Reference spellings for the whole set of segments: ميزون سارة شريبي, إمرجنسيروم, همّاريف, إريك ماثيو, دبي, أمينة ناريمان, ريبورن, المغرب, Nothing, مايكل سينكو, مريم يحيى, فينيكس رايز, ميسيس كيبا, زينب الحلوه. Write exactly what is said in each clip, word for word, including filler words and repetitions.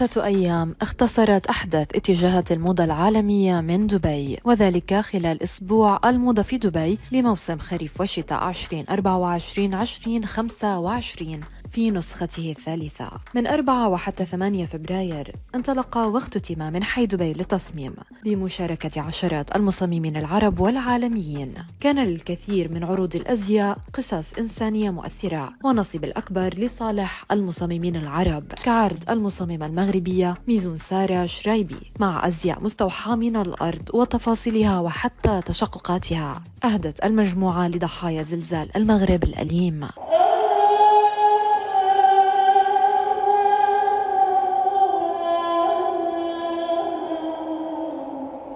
خمسة أيام اختصرت أحدث اتجاهات الموضة العالمية من دبي، وذلك خلال أسبوع الموضة في دبي لموسم خريف وشتاء ألفين وأربعة وعشرين ألفين وخمسة وعشرين في نسخته الثالثة. من أربعة وحتى ثمانية فبراير انطلق وقت تيمة من حي دبي للتصميم بمشاركة عشرات المصممين العرب والعالميين. كان للكثير من عروض الأزياء قصص إنسانية مؤثرة، ونصيب الأكبر لصالح المصممين العرب، كعرض المصممة المغربية ميزون سارة شريبي مع أزياء مستوحاة من الأرض وتفاصيلها وحتى تشققاتها. أهدت المجموعة لضحايا زلزال المغرب الأليم.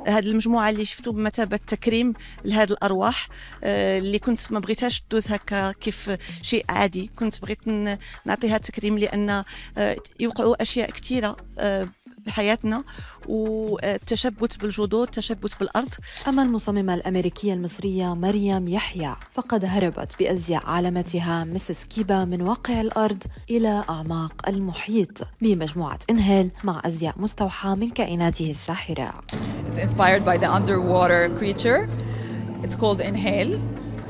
هذه المجموعه اللي شفتو بمثابه تكريم لهذه الارواح اللي كنت ما بغيتهاش تدوز هكا كيف شيء عادي، كنت بغيت نعطيها تكريم لان يوقعوا اشياء كثيره بحياتنا، والتشبث بالجذور، التشبث بالارض. اما المصممه الامريكيه المصريه مريم يحيى فقد هربت بازياء عالمتها ميسيس كيبا من واقع الارض الى اعماق المحيط بمجموعه انهيل مع ازياء مستوحاه من كائناته الساحره. It's inspired by the underwater creature. It's called Inhale.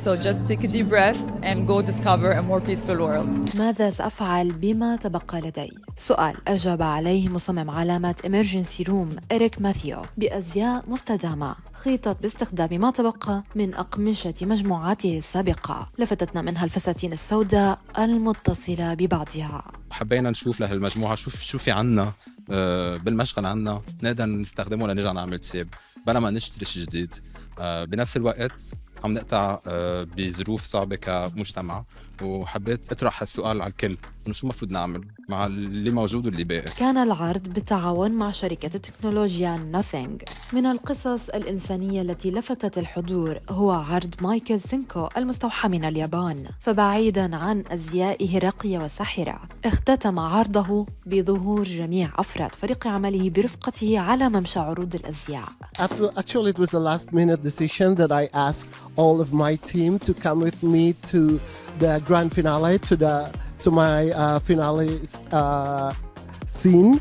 So just take a deep breath and go discover a more peaceful world. ماذا سأفعل بما تبقى لدي؟ سؤال أجاب عليه مصمم علامة إمرجنسيروم إريك ماثيو بأزياء مستدامة خيطت باستخدام ما تبقى من أقمشة مجموعاته السابقة، لفتتنا منها الفساتين السوداء المتصلة ببعضها. حبينا نشوف له المجموعة شوف شوفي عنا بالمشغل عنا نقدر نستخدمه لنرجع نعمل تسيب بلا ما نشتري شيء جديد. بنفس الوقت عم نقطع بظروف صعبة كمجتمع، وحبيت أطرح هالسؤال على الكل إنه شو المفروض نعمل مع اللي موجود واللي باقي. كان العرض بالتعاون مع شركة التكنولوجيا Nothing. من القصص الإنسانية التي لفتت الحضور هو عرض مايكل سينكو المستوحى من اليابان، فبعيداً عن أزيائه الراقية والساحرة اختتم عرضه بظهور جميع أفراد فريق عمله برفقته على ممشى عروض الأزياء. Actually it was a last minute decision that I asked all of my team to come with me to the grand finale, to the to my uh, finale uh, scene,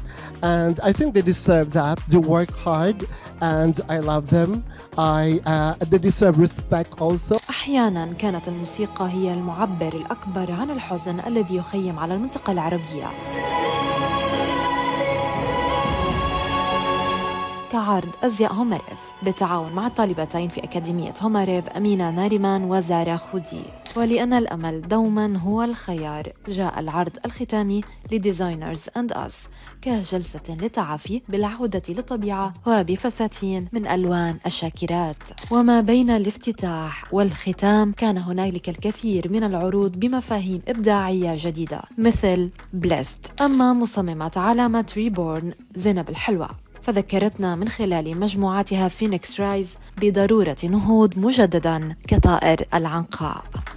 and I think they deserve that. They work hard and I love them. I uh, they deserve respect also. أحيانا كانت الموسيقى هي المعبر الأكبر عن الحزن الذي يخيم على المنطقة العربية، كعرض أزياء همّاريف بالتعاون مع طالبتين في أكاديمية همّاريف أمينة ناريمان وزارة خودي. ولأن الأمل دوما هو الخيار، جاء العرض الختامي لديزاينرز أند أس كجلسة للتعافي بالعودة للطبيعة وبفساتين من ألوان الشاكرات. وما بين الافتتاح والختام كان هنالك الكثير من العروض بمفاهيم إبداعية جديدة مثل بلست. أما مصممة علامة ريبورن زينب الحلوه فذكرتنا من خلال مجموعتها فينيكس رايز بضرورة النهوض مجدداً كطائر العنقاء.